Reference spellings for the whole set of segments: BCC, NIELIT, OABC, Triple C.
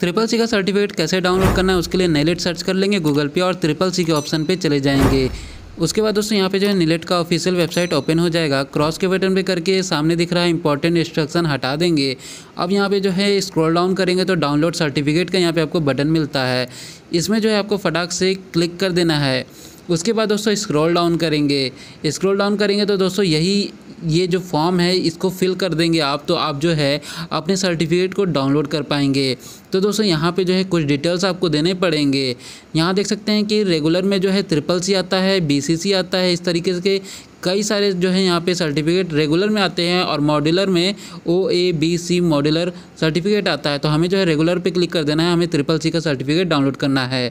Triple C का certificate कैसे download करना है उसके लिए NIELIT सर्च कर लेंगे गूगल पे और ट्रिपल सी के ऑप्शन पे चले जाएंगे। उसके बाद दोस्तों यहाँ पे जो है NIELIT का ऑफिशियल वेबसाइट ओपन हो जाएगा। क्रॉस के बटन पे करके सामने दिख रहा है इंपॉर्टेंट इंस्ट्रक्शन हटा देंगे। अब यहाँ पे जो है स्क्रॉल डाउन करेंगे तो डाउनलोड सर्टिफिकेट का यहाँ पे आपको बटन मिलता है, इसमें जो है आपको फटाक से क्लिक कर देना है। उसके बाद दोस्तों स्क्रॉल डाउन करेंगे, स्क्रॉल डाउन करेंगे तो दोस्तों ये जो फॉर्म है इसको फिल कर देंगे आप, तो आप जो है अपने सर्टिफिकेट को डाउनलोड कर पाएंगे। तो दोस्तों यहाँ पे जो है कुछ डिटेल्स आपको देने पड़ेंगे। यहाँ देख सकते हैं कि रेगुलर में जो है ट्रिपल सी आता है, BCC आता है, इस तरीके के कई सारे जो है यहाँ पे सर्टिफिकेट रेगुलर में आते हैं और मॉड्यूलर में OABC मॉड्यूलर सर्टिफिकेट आता है। तो हमें जो है रेगुलर पर क्लिक कर देना है, हमें ट्रिपल सी का सर्टिफिकेट डाउनलोड करना है।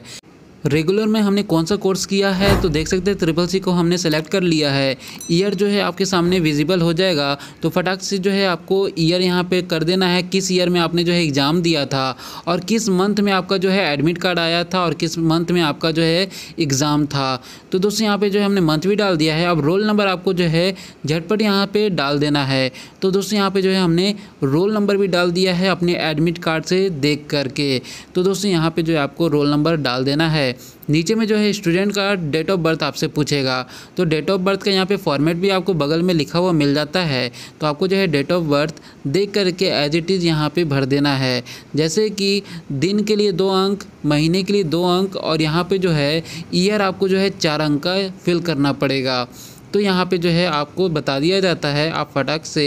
रेगुलर में हमने कौन सा कोर्स किया है तो देख सकते हैं ट्रिपल सी को हमने सेलेक्ट कर लिया है। ईयर जो है आपके सामने विजिबल हो जाएगा, तो फटाक से जो है आपको ईयर यहाँ पे कर देना है, किस ईयर में आपने जो है एग्ज़ाम दिया था और किस मंथ में आपका जो है एडमिट कार्ड आया था और किस मंथ में आपका जो है एग्ज़ाम था। तो दोस्तों यहाँ पर जो है हमने मंथ भी डाल दिया है। अब रोल नंबर आपको जो है झटपट यहाँ पर डाल देना है। तो दोस्तों यहाँ पर जो है हमने रोल नंबर भी डाल दिया है अपने एडमिट कार्ड से देख करके। तो दोस्तों यहाँ पर जो है आपको रोल नंबर डाल देना है। नीचे में जो है स्टूडेंट का डेट ऑफ बर्थ आपसे पूछेगा, तो डेट ऑफ बर्थ का यहाँ पे फॉर्मेट भी आपको बगल में लिखा हुआ मिल जाता है। तो आपको जो है डेट ऑफ बर्थ देख करके एज इट इज़ यहाँ पे भर देना है, जैसे कि दिन के लिए 2 अंक, महीने के लिए 2 अंक और यहाँ पे जो है ईयर आपको जो है 4 अंक का फिल करना पड़ेगा। तो यहाँ पे जो है आपको बता दिया जाता है, आप फटाक से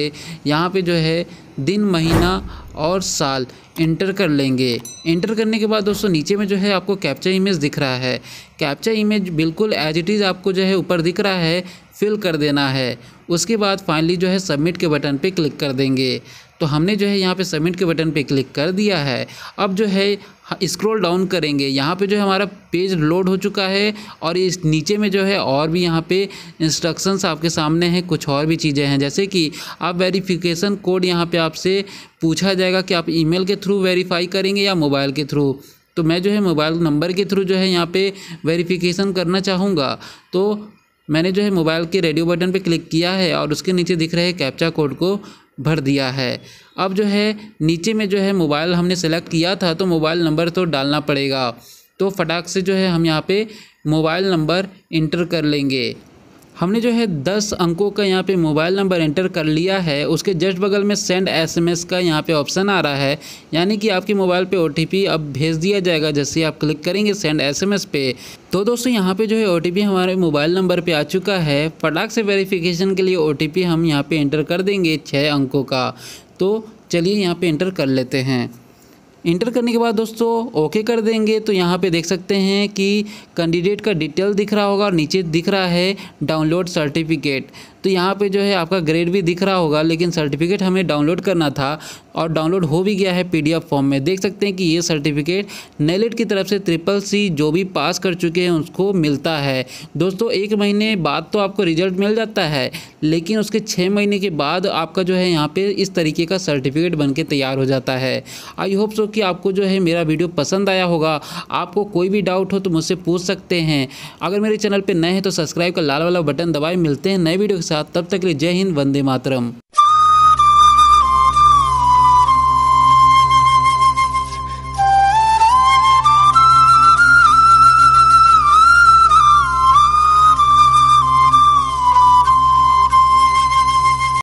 यहाँ पे जो है दिन, महीना और साल इंटर कर लेंगे। इंटर करने के बाद दोस्तों नीचे में जो है आपको कैप्चा इमेज दिख रहा है, कैप्चा इमेज बिल्कुल एज इट इज़ आपको जो है ऊपर दिख रहा है फिल कर देना है। उसके बाद फाइनली जो है सबमिट के बटन पे क्लिक कर देंगे। तो हमने जो है यहाँ पे सबमिट के बटन पे क्लिक कर दिया है। अब जो है स्क्रॉल डाउन करेंगे, यहाँ पे जो है हमारा पेज लोड हो चुका है और इस नीचे में जो है और भी यहाँ पे इंस्ट्रक्शंस आपके सामने हैं, कुछ और भी चीज़ें हैं, जैसे कि आप वेरिफिकेशन कोड यहाँ पे आपसे पूछा जाएगा कि आप ईमेल के थ्रू वेरीफाई करेंगे या मोबाइल के थ्रू। तो मैं जो है मोबाइल नंबर के थ्रू जो है यहाँ पे वेरीफिकेशन करना चाहूँगा, तो मैंने जो है मोबाइल के रेडियो बटन पे क्लिक किया है और उसके नीचे दिख रहे कैप्चा कोड को भर दिया है। अब जो है नीचे में जो है मोबाइल हमने सेलेक्ट किया था तो मोबाइल नंबर तो डालना पड़ेगा। तो फटाक से जो है हम यहाँ पे मोबाइल नंबर इंटर कर लेंगे। हमने जो है 10 अंकों का यहाँ पे मोबाइल नंबर इंटर कर लिया है। उसके जस्ट बगल में सेंड SMS का यहाँ पे ऑप्शन आ रहा है, यानी कि आपके मोबाइल पे OTP अब भेज दिया जाएगा जैसे आप क्लिक करेंगे सेंड SMS पे। तो दोस्तों यहाँ पे जो है OTP हमारे मोबाइल नंबर पे आ चुका है। फटाक से वेरिफिकेशन के लिए OTP हम यहाँ पे इंटर कर देंगे 6 अंकों का। तो चलिए यहाँ पर इंटर कर लेते हैं। इंटर करने के बाद दोस्तों ओके कर देंगे। तो यहाँ पे देख सकते हैं कि कैंडिडेट का डिटेल दिख रहा होगा और नीचे दिख रहा है डाउनलोड सर्टिफिकेट। तो यहाँ पे जो है आपका ग्रेड भी दिख रहा होगा, लेकिन सर्टिफिकेट हमें डाउनलोड करना था और डाउनलोड हो भी गया है PDF फॉर्म में। देख सकते हैं कि ये सर्टिफिकेट NIELIT की तरफ से ट्रिपल सी जो भी पास कर चुके हैं उसको मिलता है। दोस्तों 1 महीने बाद तो आपको रिजल्ट मिल जाता है, लेकिन उसके 6 महीने के बाद आपका जो है यहाँ पे इस तरीके का सर्टिफिकेट बन के तैयार हो जाता है। आई होप सो कि आपको जो है मेरा वीडियो पसंद आया होगा। आपको कोई भी डाउट हो तो मुझसे पूछ सकते हैं। अगर मेरे चैनल पर नए हैं तो सब्सक्राइब का लाल वाला बटन दबाए। मिलते हैं नए वीडियो के साथ, तब तक के लिए जय हिंद, वंदे मातरम।